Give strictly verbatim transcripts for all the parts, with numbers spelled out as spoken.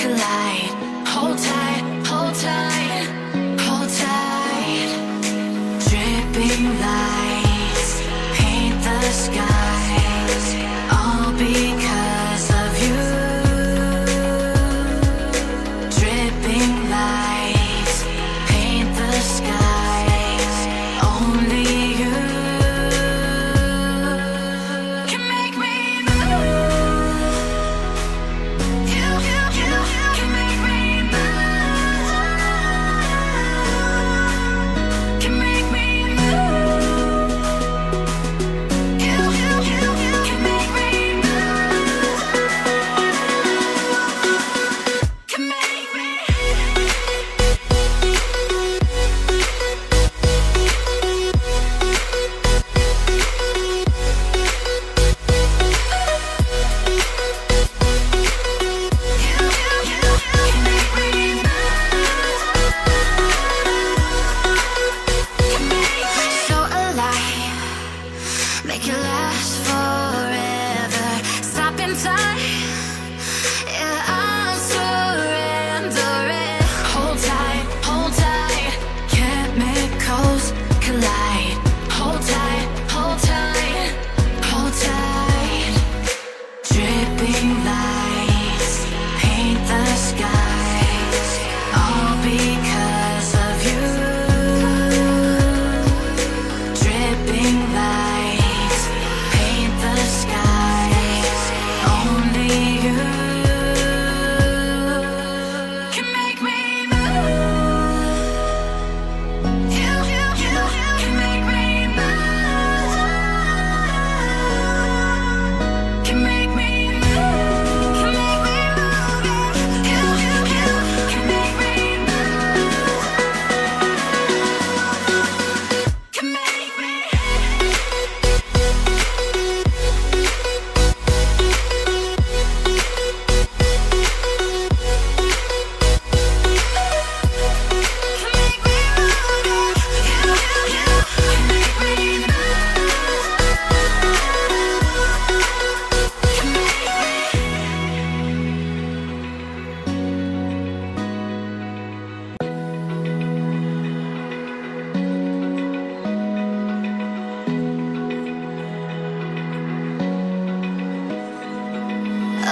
collide. Hold tight, hold tight, hold tight. Dripping lights paint the skies, all because of you. Dripping lights paint the skies, only you.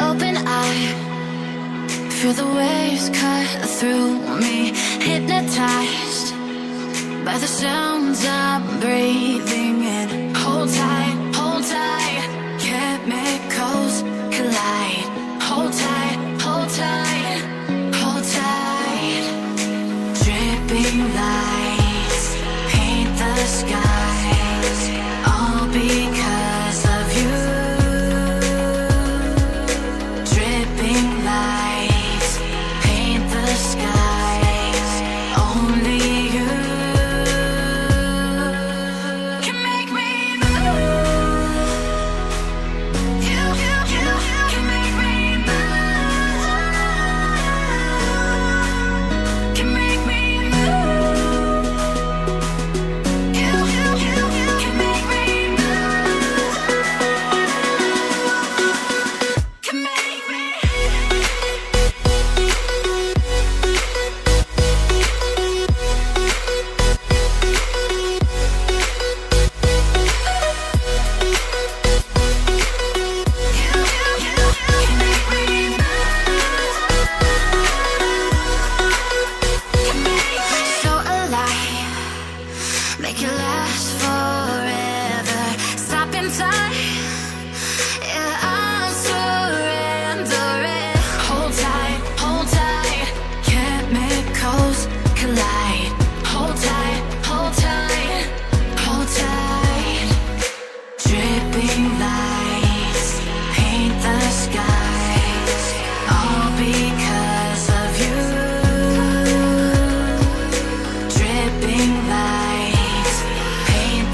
Open eye, feel the waves cut through me, hypnotized by the sounds I'm breathing in. Hold tight, hold tight, chemicals collide. Hold tight, hold tight, hold tight. Dripping lights paint the skies, all because of you. Lights paint the skies, only you. Paint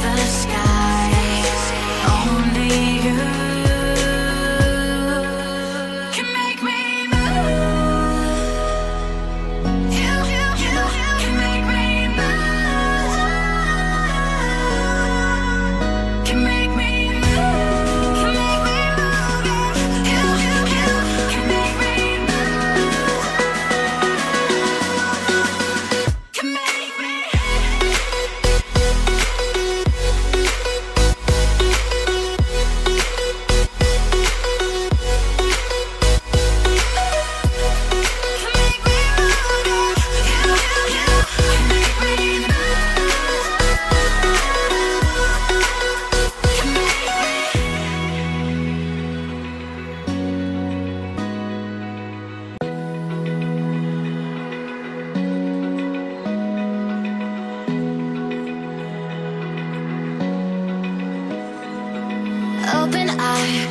the tide.